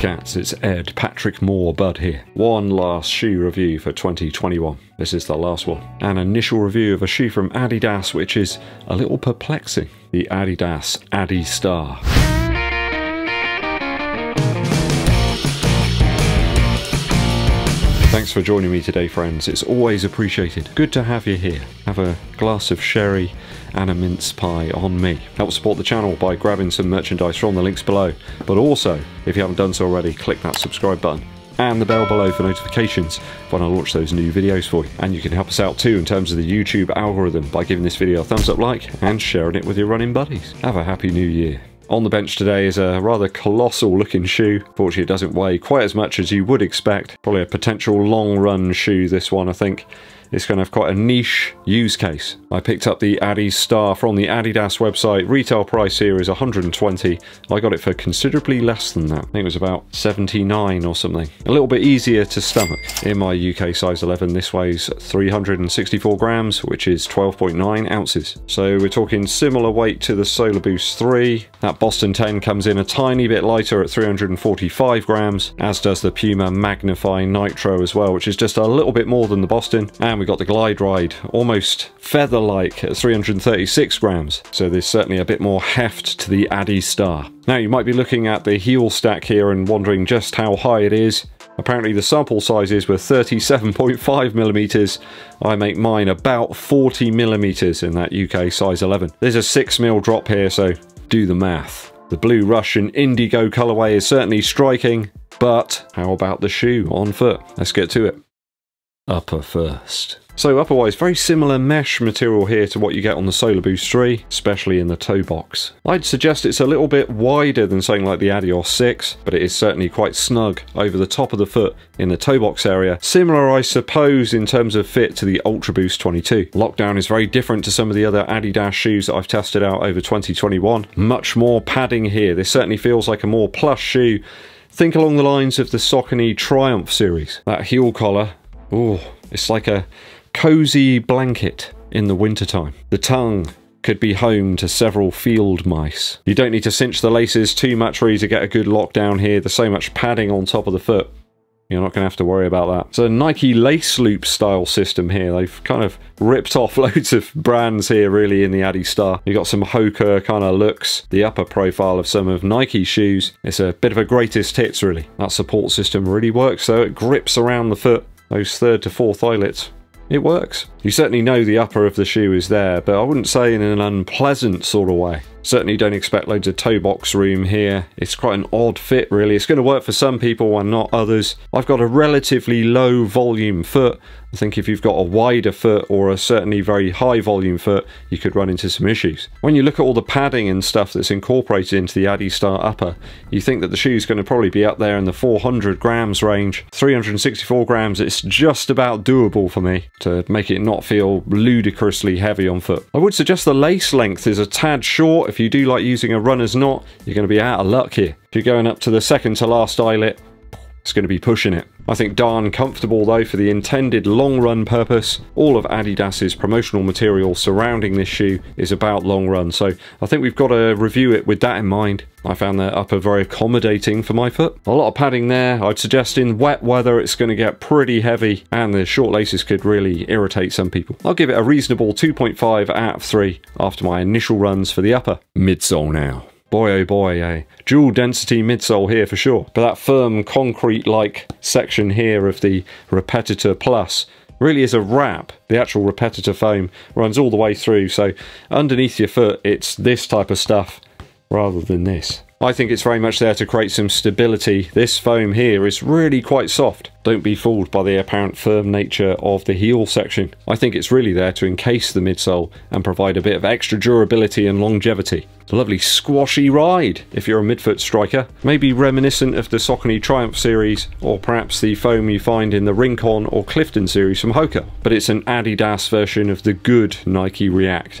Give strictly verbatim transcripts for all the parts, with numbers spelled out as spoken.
Cats, it's Ed, Patrick Moore Bud here. One last shoe review for twenty twenty-one. This is the last one. An initial review of a shoe from Adidas which is a little perplexing. The Adidas Adistar. Thanks for joining me today, friends. It's always appreciated. Good to have you here. Have a glass of sherry and a mince pie on me. Help support the channel by grabbing some merchandise from the links below, but also, if you haven't done so already, click that subscribe button and the bell below for notifications when I launch those new videos for you. And you can help us out too in terms of the YouTube algorithm by giving this video a thumbs up, like, and sharing it with your running buddies. Have a happy new year. On the bench today is a rather colossal looking shoe. Fortunately, it doesn't weigh quite as much as you would expect. Probably a potential long run shoe, this one, I think. It's going to have quite a niche use case. I picked up the Adistar from the Adidas website. Retail price here is one hundred and twenty. I got it for considerably less than that. I think it was about seventy-nine or something. A little bit easier to stomach. In my U K size eleven, this weighs three hundred and sixty-four grams, which is twelve point nine ounces. So we're talking similar weight to the Solar Boost three. That Boston ten comes in a tiny bit lighter at three hundred and forty-five grams, as does the Puma Magnify Nitro as well, which is just a little bit more than the Boston. And we got the Glide Ride, almost feather-like, at three hundred and thirty-six grams. So there's certainly a bit more heft to the Adistar. Now, you might be looking at the heel stack here and wondering just how high it is. Apparently the sample sizes were thirty-seven point five millimeters. I make mine about forty millimeters in that U K size eleven. There's a six mil drop here, so do the math. The blue Russian indigo colorway is certainly striking, but how about the shoe on foot? Let's get to it. Upper first. So upper-wise, very similar mesh material here to what you get on the Solar Boost three, especially in the toe box. I'd suggest it's a little bit wider than something like the Adios six, but it is certainly quite snug over the top of the foot in the toe box area. Similar, I suppose, in terms of fit to the Ultra Boost twenty-two. Lockdown is very different to some of the other Adidas shoes that I've tested out over twenty twenty-one. Much more padding here. This certainly feels like a more plush shoe. Think along the lines of the Saucony Triumph series. That heel collar, oh, it's like a cozy blanket in the wintertime. The tongue could be home to several field mice. You don't need to cinch the laces too much really to get a good lockdown here. There's so much padding on top of the foot. You're not going to have to worry about that. It's a Nike lace loop style system here. They've kind of ripped off loads of brands here really in the Adistar. You've got some Hoka kind of looks, the upper profile of some of Nike's shoes. It's a bit of a greatest hits really. That support system really works though. It grips around the foot. Those third to fourth eyelets, it works. You certainly know the upper of the shoe is there, but I wouldn't say in an unpleasant sort of way. Certainly don't expect loads of toe box room here. It's quite an odd fit really. It's going to work for some people and not others. I've got a relatively low volume foot. I think if you've got a wider foot or a certainly very high volume foot, you could run into some issues. When you look at all the padding and stuff that's incorporated into the Adistar upper, you think that the shoe's going to probably be up there in the four hundred grams range. three hundred and sixty-four grams, it's just about doable for me to make it not feel ludicrously heavy on foot. I would suggest the lace length is a tad short. If you do like using a runner's knot, you're going to be out of luck here. If you're going up to the second to last eyelet, it's going to be pushing it. I think darn comfortable though for the intended long run purpose. All of Adidas's promotional material surrounding this shoe is about long run, so I think we've got to review it with that in mind. I found their upper very accommodating for my foot. A lot of padding there. I'd suggest in wet weather it's going to get pretty heavy and the short laces could really irritate some people. I'll give it a reasonable two point five out of three after my initial runs for the upper. Midsole now. Boy oh boy, eh? Dual density midsole here for sure. But that firm concrete-like section here of the Repetitor Plus really is a wrap. The actual Repetitor foam runs all the way through, so underneath your foot it's this type of stuff rather than this. I think it's very much there to create some stability. This foam here is really quite soft. Don't be fooled by the apparent firm nature of the heel section. I think it's really there to encase the midsole and provide a bit of extra durability and longevity. A lovely squashy ride if you're a midfoot striker. Maybe reminiscent of the Saucony Triumph series or perhaps the foam you find in the Rincon or Clifton series from Hoka. But it's an Adidas version of the good Nike React.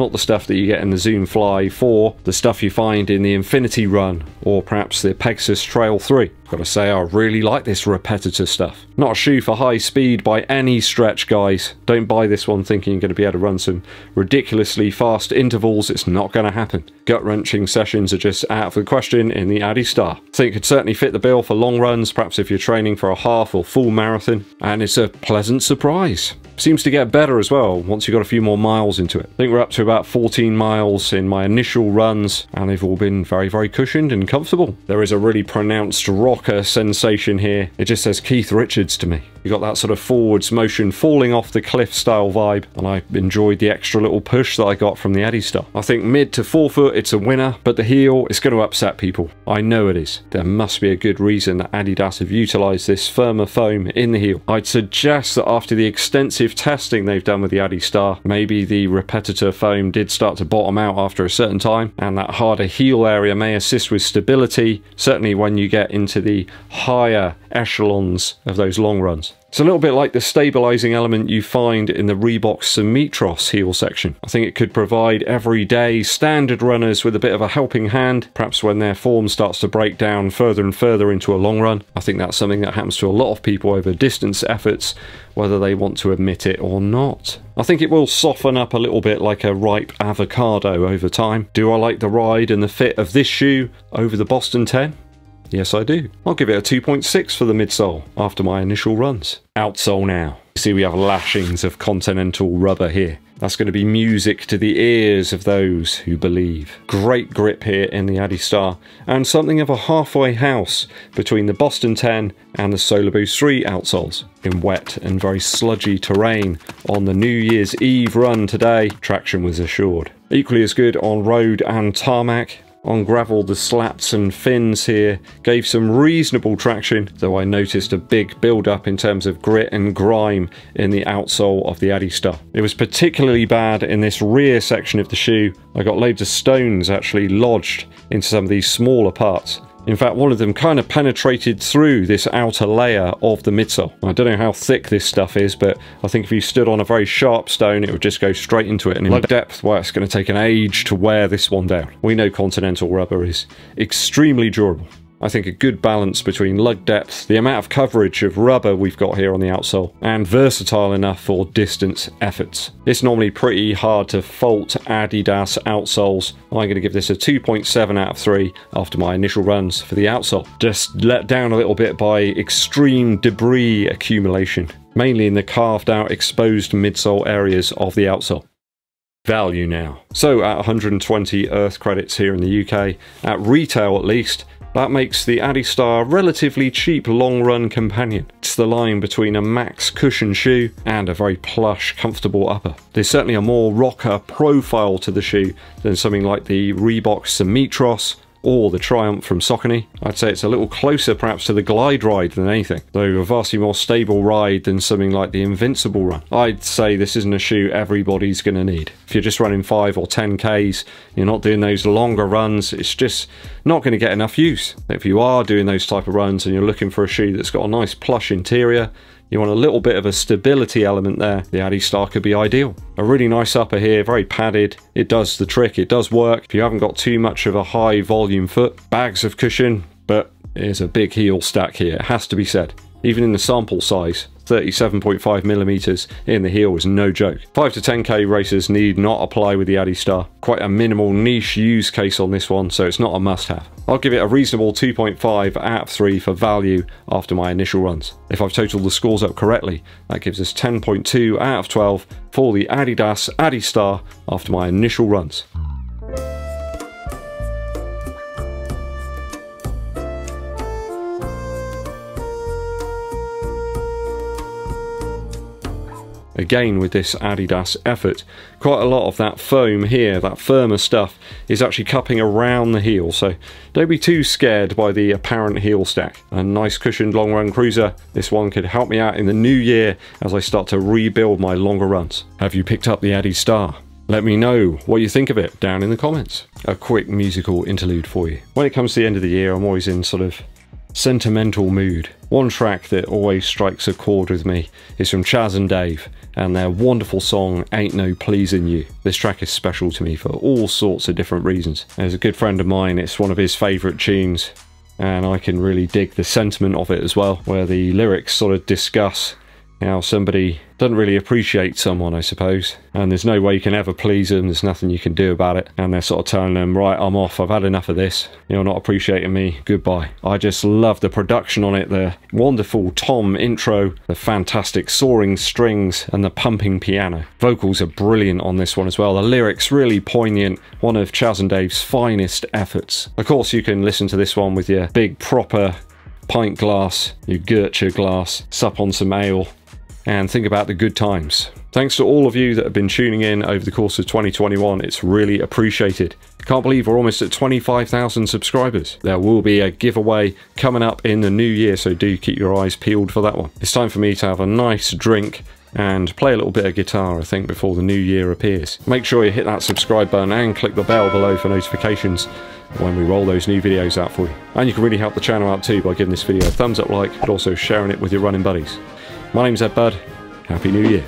Not the stuff that you get in the Zoom Fly four, the stuff you find in the Infinity Run, or perhaps the Pegasus Trail three. Gotta say, I really like this Repetitor stuff. Not a shoe for high speed by any stretch, guys. Don't buy this one thinking you're gonna be able to run some ridiculously fast intervals. It's not gonna happen. Gut-wrenching sessions are just out of the question in the Adistar. I think it could certainly fit the bill for long runs, perhaps if you're training for a half or full marathon, and it's a pleasant surprise. Seems to get better as well once you've got a few more miles into it. I think we're up to about fourteen miles in my initial runs, and they've all been very, very cushioned and comfortable. There is a really pronounced rocker sensation here. It just says Keith Richards to me. You got that sort of forwards motion, falling off the cliff style vibe, and I enjoyed the extra little push that I got from the Adistar. I think mid to four foot, it's a winner, but the heel is going to upset people. I know it is. There must be a good reason that Adidas have utilised this firmer foam in the heel. I'd suggest that after the extensive testing they've done with the Adistar, maybe the Repetitor foam did start to bottom out after a certain time, and that harder heel area may assist with stability, certainly when you get into the higher echelons of those long runs. It's a little bit like the stabilising element you find in the Reebok Symmetros heel section. I think it could provide everyday standard runners with a bit of a helping hand, perhaps when their form starts to break down further and further into a long run. I think that's something that happens to a lot of people over distance efforts, whether they want to admit it or not. I think it will soften up a little bit like a ripe avocado over time. Do I like the ride and the fit of this shoe over the Boston ten? Yes, I do. I'll give it a two point six for the midsole after my initial runs. Outsole now. You see we have lashings of Continental rubber here. That's going to be music to the ears of those who believe. Great grip here in the Adistar, and something of a halfway house between the Boston ten and the Solar Boost three outsoles. In wet and very sludgy terrain on the New Year's Eve run today, traction was assured. Equally as good on road and tarmac. On gravel, the slats and fins here gave some reasonable traction, though I noticed a big build-up in terms of grit and grime in the outsole of the Adistar. It was particularly bad in this rear section of the shoe. I got loads of stones actually lodged into some of these smaller parts. In fact, one of them kind of penetrated through this outer layer of the midsole. I don't know how thick this stuff is, but I think if you stood on a very sharp stone, it would just go straight into it. And in depth, well, it's going to take an age to wear this one down. We know Continental rubber is extremely durable. I think a good balance between lug depth, the amount of coverage of rubber we've got here on the outsole, and versatile enough for distance efforts. It's normally pretty hard to fault Adidas outsoles. I'm going to give this a two point seven out of three after my initial runs for the outsole. Just let down a little bit by extreme debris accumulation, mainly in the carved out exposed midsole areas of the outsole. Value now. So at one hundred and twenty Earth credits here in the U K, at retail at least, that makes the Adistar a relatively cheap long-run companion. It's the line between a max cushion shoe and a very plush, comfortable upper. There's certainly a more rocker profile to the shoe than something like the Reebok Symmetros or the Triumph from Saucony. I'd say it's a little closer perhaps to the Glide Ride than anything, though a vastly more stable ride than something like the Invincible Run. I'd say this isn't a shoe everybody's going to need. If you're just running five or ten Ks, you're not doing those longer runs, it's just not going to get enough use. If you are doing those type of runs and you're looking for a shoe that's got a nice plush interior, you want a little bit of a stability element there, the Adistar could be ideal. A really nice upper here, very padded. It does the trick, it does work. If you haven't got too much of a high volume foot, bags of cushion, but there's a big heel stack here, it has to be said. Even in the sample size, thirty-seven point five millimeters in the heel is no joke. five to ten K racers need not apply with the Adistar. Quite a minimal niche use case on this one, so it's not a must-have. I'll give it a reasonable two point five out of three for value after my initial runs. If I've totaled the scores up correctly, that gives us ten point two out of twelve for the Adidas Adistar after my initial runs. Again, with this Adidas effort, quite a lot of that foam here, that firmer stuff, is actually cupping around the heel, so don't be too scared by the apparent heel stack. A nice cushioned long run cruiser, this one could help me out in the new year as I start to rebuild my longer runs. Have you picked up the Adistar? Let me know what you think of it down in the comments. A quick musical interlude for you. When it comes to the end of the year, I'm always in sort of sentimental mood. One track that always strikes a chord with me is from Chas and Dave and their wonderful song Ain't No Pleasing You. This track is special to me for all sorts of different reasons. As a good friend of mine, it's one of his favourite tunes, and I can really dig the sentiment of it as well, where the lyrics sort of discuss how somebody doesn't really appreciate someone, I suppose, and there's no way you can ever please them, there's nothing you can do about it, and they're sort of telling them, right, I'm off, I've had enough of this, you're not appreciating me, goodbye. I just love the production on it, the wonderful tom intro, the fantastic soaring strings, and the pumping piano. Vocals are brilliant on this one as well, the lyrics really poignant, one of Chas and Dave's finest efforts. Of course, you can listen to this one with your big proper pint glass, your Gertrude glass, sup on some ale, and think about the good times. Thanks to all of you that have been tuning in over the course of twenty twenty-one, it's really appreciated. Can't believe we're almost at twenty-five thousand subscribers. There will be a giveaway coming up in the new year, so do keep your eyes peeled for that one. It's time for me to have a nice drink and play a little bit of guitar, I think, before the new year appears. Make sure you hit that subscribe button and click the bell below for notifications when we roll those new videos out for you. And you can really help the channel out too by giving this video a thumbs up, like, but also sharing it with your running buddies. My name's Ed Bud, Happy New Year.